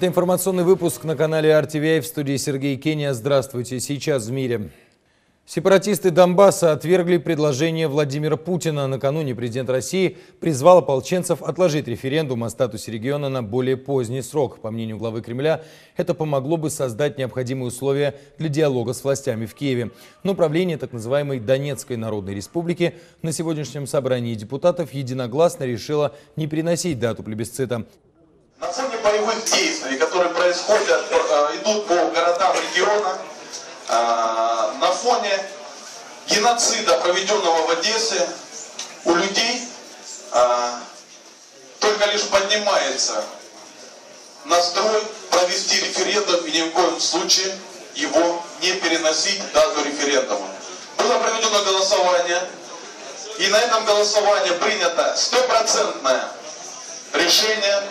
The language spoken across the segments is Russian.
Это информационный выпуск на канале RTVI, в студии Сергей Кения. Здравствуйте. Сейчас в мире. Сепаратисты Донбасса отвергли предложение Владимира Путина. Накануне президент России призвал ополченцев отложить референдум о статусе региона на более поздний срок. По мнению главы Кремля, это помогло бы создать необходимые условия для диалога с властями в Киеве. Но правление так называемой Донецкой Народной Республики на сегодняшнем собрании депутатов единогласно решило не переносить дату плебисцита. На фоне боевых действий, которые происходят, идут по городам региона, на фоне геноцида, проведенного в Одессе, у людей только лишь поднимается настрой провести референдум и ни в коем случае его не переносить дату референдума. Было проведено голосование, и на этом голосовании принято стопроцентное решение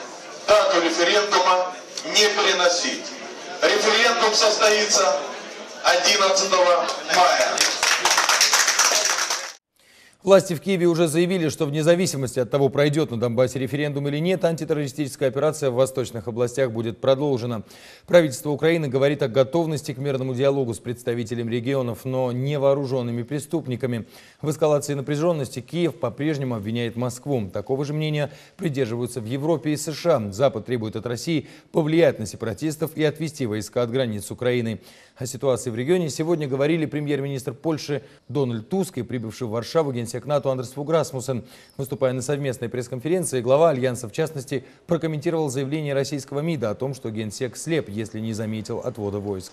дату референдума не переносить. Референдум состоится 11 мая. Власти в Киеве уже заявили, что вне зависимости от того, пройдет на Донбассе референдум или нет, антитеррористическая операция в восточных областях будет продолжена. Правительство Украины говорит о готовности к мирному диалогу с представителями регионов, но невооруженными преступниками. В эскалации напряженности Киев по-прежнему обвиняет Москву. Такого же мнения придерживаются в Европе и США. Запад требует от России повлиять на сепаратистов и отвести войска от границ с Украиной. О ситуации в регионе сегодня говорили премьер-министр Польши Дональд Туск и прибывший в Варшаву генсек НАТО Андерс Фог Расмуссен. Выступая на совместной пресс-конференции, глава Альянса, в частности, прокомментировал заявление российского МИДа о том, что генсек слеп, если не заметил отвода войск.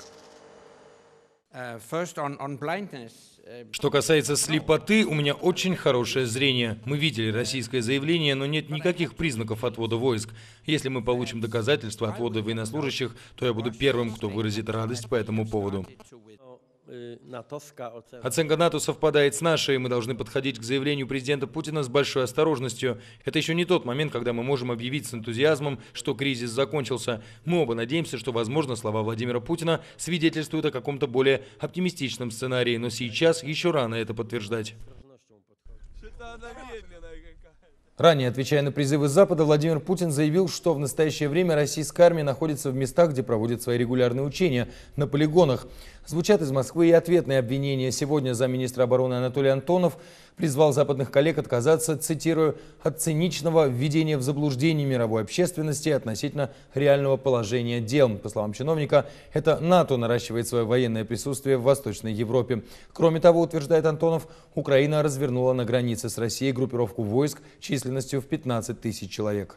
Что касается слепоты, у меня очень хорошее зрение. Мы видели российское заявление, но нет никаких признаков отвода войск. Если мы получим доказательства отвода военнослужащих, то я буду первым, кто выразит радость по этому поводу. Оценка НАТО совпадает с нашей, и мы должны подходить к заявлению президента Путина с большой осторожностью. Это еще не тот момент, когда мы можем объявить с энтузиазмом, что кризис закончился. Мы оба надеемся, что, возможно, слова Владимира Путина свидетельствуют о каком-то более оптимистичном сценарии, но сейчас еще рано это подтверждать. Ранее, отвечая на призывы Запада, Владимир Путин заявил, что в настоящее время российская армия находится в местах, где проводят свои регулярные учения, на полигонах. Звучат из Москвы и ответные обвинения. Сегодня замминистра обороны Анатолий Антонов призвал западных коллег отказаться, цитирую, от циничного введения в заблуждение мировой общественности относительно реального положения дел. По словам чиновника, это НАТО наращивает свое военное присутствие в Восточной Европе. Кроме того, утверждает Антонов, Украина развернула на границе с Россией группировку войск численностью в 15 тысяч человек.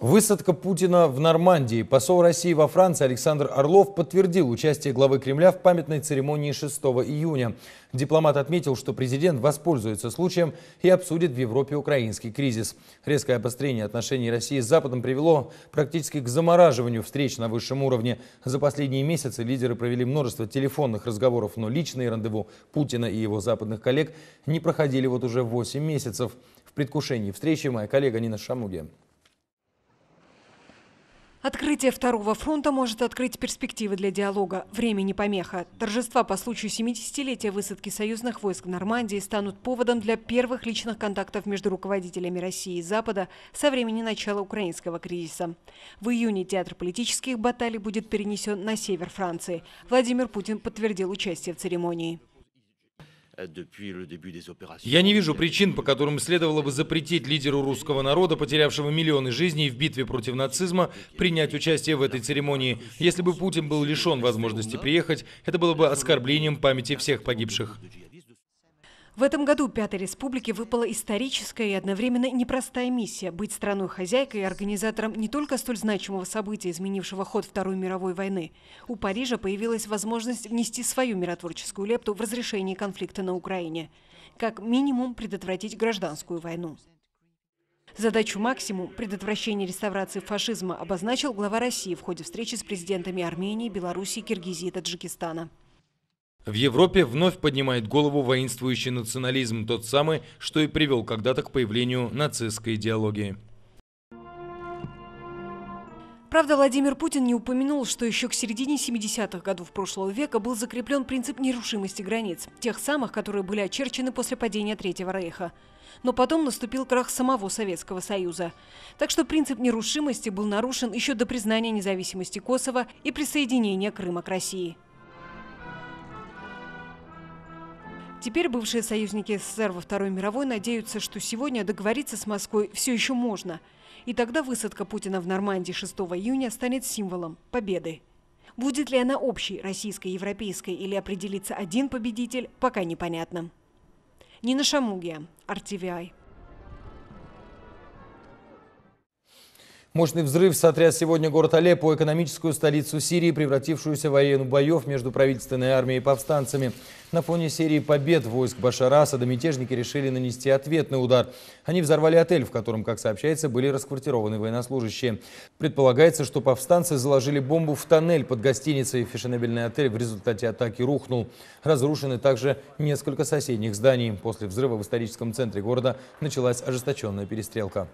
Высадка Путина в Нормандии. Посол России во Франции Александр Орлов подтвердил участие главы Кремля в памятной церемонии 6 июня. Дипломат отметил, что президент воспользуется случаем и обсудит в Европе украинский кризис. Резкое обострение отношений России с Западом привело практически к замораживанию встреч на высшем уровне. За последние месяцы лидеры провели множество телефонных разговоров, но личные рандеву Путина и его западных коллег не проходили вот уже 8 месяцев. В предвкушении встречи моя коллега Нина Шамугин. Открытие второго фронта может открыть перспективы для диалога. Время не помеха. Торжества по случаю 70-летия высадки союзных войск в Нормандии станут поводом для первых личных контактов между руководителями России и Запада со времени начала украинского кризиса. В июне театр политических баталий будет перенесен на север Франции. Владимир Путин подтвердил участие в церемонии. Я не вижу причин, по которым следовало бы запретить лидеру русского народа, потерявшего миллионы жизней в битве против нацизма, принять участие в этой церемонии. Если бы Путин был лишен возможности приехать, это было бы оскорблением памяти всех погибших. В этом году Пятой Республике выпала историческая и одновременно непростая миссия – быть страной-хозяйкой и организатором не только столь значимого события, изменившего ход Второй мировой войны. У Парижа появилась возможность внести свою миротворческую лепту в разрешение конфликта на Украине. Как минимум предотвратить гражданскую войну. Задачу максимум – предотвращение реставрации фашизма – обозначил глава России в ходе встречи с президентами Армении, Белоруссии, Киргизии и Таджикистана. В Европе вновь поднимает голову воинствующий национализм, тот самый, что и привел когда-то к появлению нацистской идеологии. Правда, Владимир Путин не упомянул, что еще к середине 70-х годов прошлого века был закреплен принцип нерушимости границ, тех самых, которые были очерчены после падения Третьего Рейха. Но потом наступил крах самого Советского Союза. Так что принцип нерушимости был нарушен еще до признания независимости Косово и присоединения Крыма к России. Теперь бывшие союзники СССР во Второй мировой надеются, что сегодня договориться с Москвой все еще можно. И тогда высадка Путина в Нормандии 6 июня станет символом победы. Будет ли она общей, российской, европейской, или определится один победитель, пока непонятно. Нина Шамугин, RTVI. Мощный взрыв сотряс сегодня город Алеппо, экономическую столицу Сирии, превратившуюся в арену боев между правительственной армией и повстанцами. На фоне серии побед войск Башара садомятежники решили нанести ответный удар. Они взорвали отель, в котором, как сообщается, были расквартированы военнослужащие. Предполагается, что повстанцы заложили бомбу в тоннель под гостиницей. Фешенебельный отель в результате атаки рухнул. Разрушены также несколько соседних зданий. После взрыва в историческом центре города началась ожесточенная перестрелка.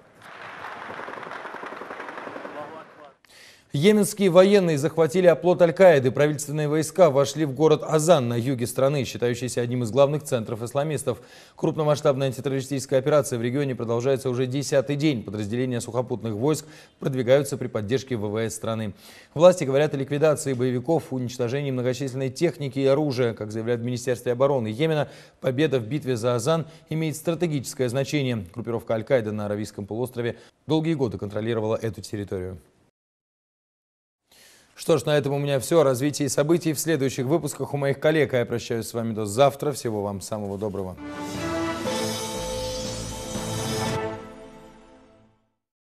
Йеменские военные захватили оплот Аль-Каиды. Правительственные войска вошли в город Азан на юге страны, считающийся одним из главных центров исламистов. Крупномасштабная антитеррористическая операция в регионе продолжается уже 10-й день. Подразделения сухопутных войск продвигаются при поддержке ВВС страны. Власти говорят о ликвидации боевиков, уничтожении многочисленной техники и оружия. Как заявляют в Министерстве обороны Йемена, победа в битве за Азан имеет стратегическое значение. Группировка Аль-Каида на Аравийском полуострове долгие годы контролировала эту территорию. Что ж, на этом у меня все. О развитии событий в следующих выпусках у моих коллег. А я прощаюсь с вами до завтра. Всего вам самого доброго.